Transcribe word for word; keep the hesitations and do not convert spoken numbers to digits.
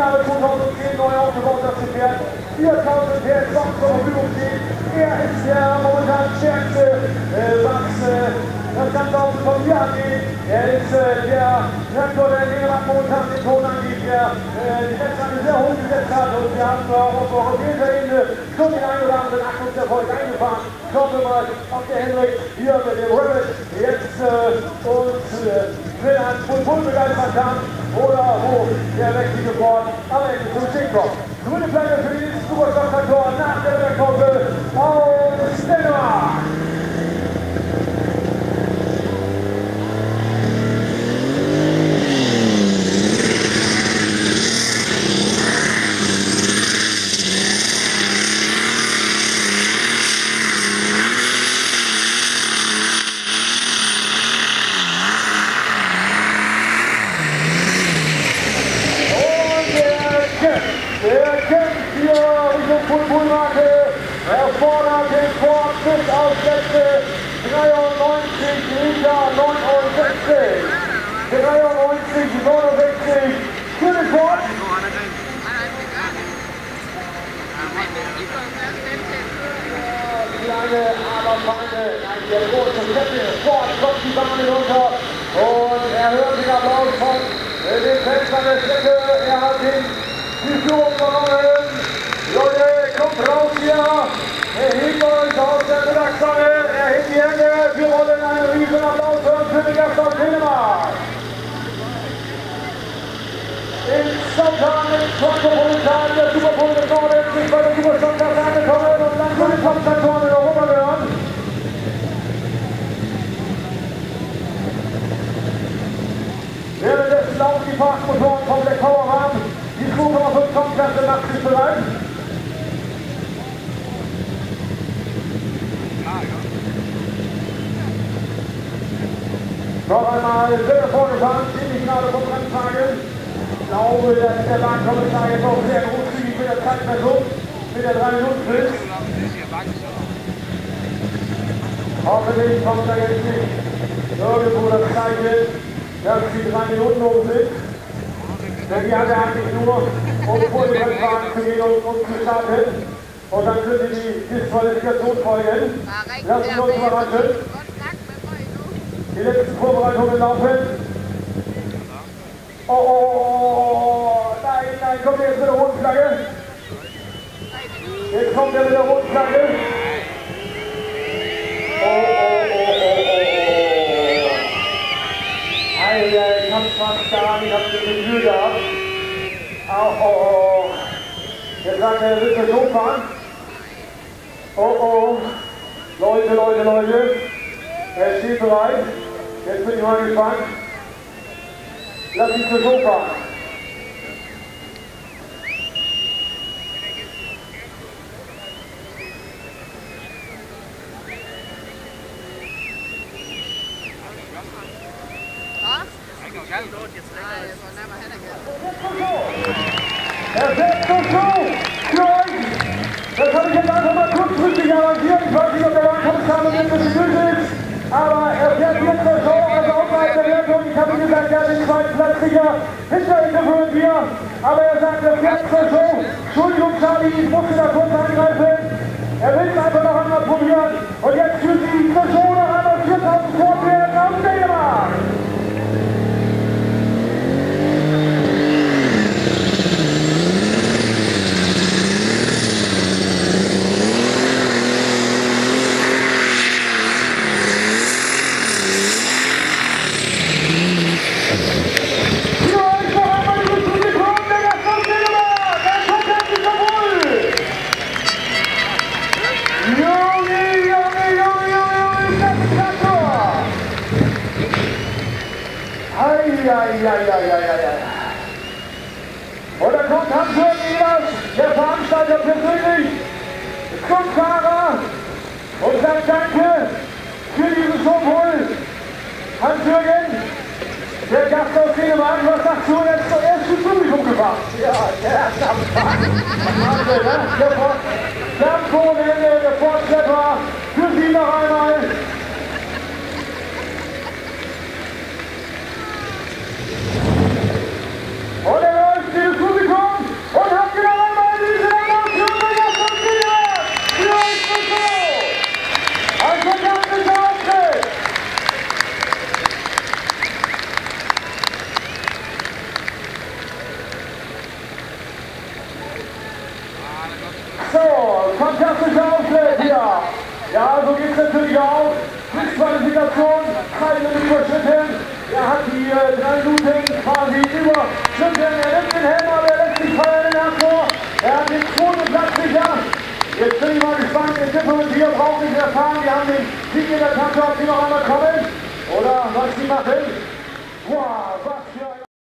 Hola, ¿qué es lo que So, fantastische Aufschläge hier. Ja, so geht es natürlich auch. Qualifikation, keine überschritten. Er hat die äh, drei Minuten quasi überschritten. Er nimmt den Helm, aber er lässt sich feiern in Hamburg. Er hat den zweiten Platz sicher. Jetzt bin ich mal gespannt. Den Tipp und wir brauchen nicht erfahren. Wir haben den Sieg in der Tasche, ob sie noch einmal kommen. Oder was sie machen.